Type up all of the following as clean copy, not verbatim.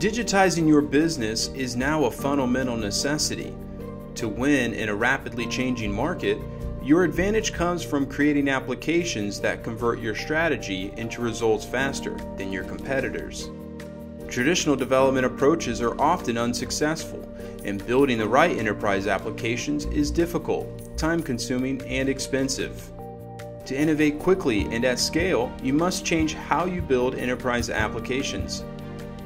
Digitizing your business is now a fundamental necessity. To win in a rapidly changing market, your advantage comes from creating applications that convert your strategy into results faster than your competitors. Traditional development approaches are often unsuccessful, and building the right enterprise applications is difficult, time-consuming, and expensive. To innovate quickly and at scale, you must change how you build enterprise applications.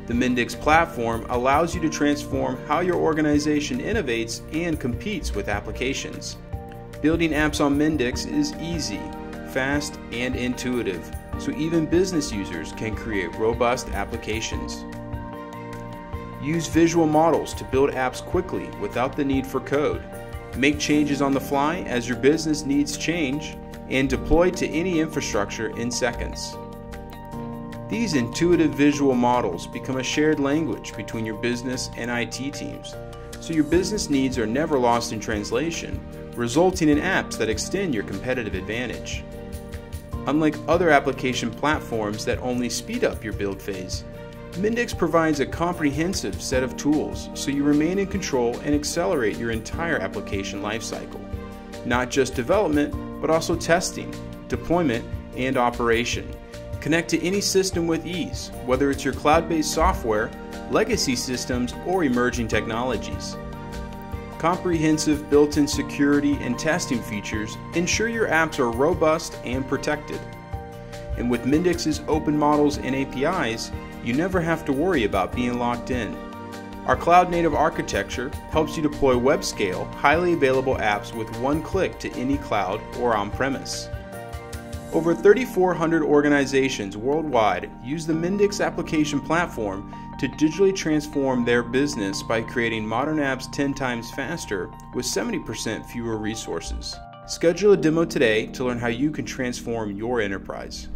The Mendix platform allows you to transform how your organization innovates and competes with applications. Building apps on Mendix is easy, fast, and intuitive, so even business users can create robust applications. Use visual models to build apps quickly without the need for code. Make changes on the fly as your business needs change, and deploy to any infrastructure in seconds. These intuitive visual models become a shared language between your business and IT teams, so your business needs are never lost in translation, resulting in apps that extend your competitive advantage. Unlike other application platforms that only speed up your build phase, Mendix provides a comprehensive set of tools so you remain in control and accelerate your entire application lifecycle, not just development, but also testing, deployment, and operation. Connect to any system with ease, whether it's your cloud-based software, legacy systems, or emerging technologies. Comprehensive built-in security and testing features ensure your apps are robust and protected. And with Mendix's open models and APIs, you never have to worry about being locked in. Our cloud-native architecture helps you deploy web-scale, highly available apps with one click to any cloud or on-premise. Over 3,400 organizations worldwide use the Mendix application platform to digitally transform their business by creating modern apps 10 times faster with 70% fewer resources. Schedule a demo today to learn how you can transform your enterprise.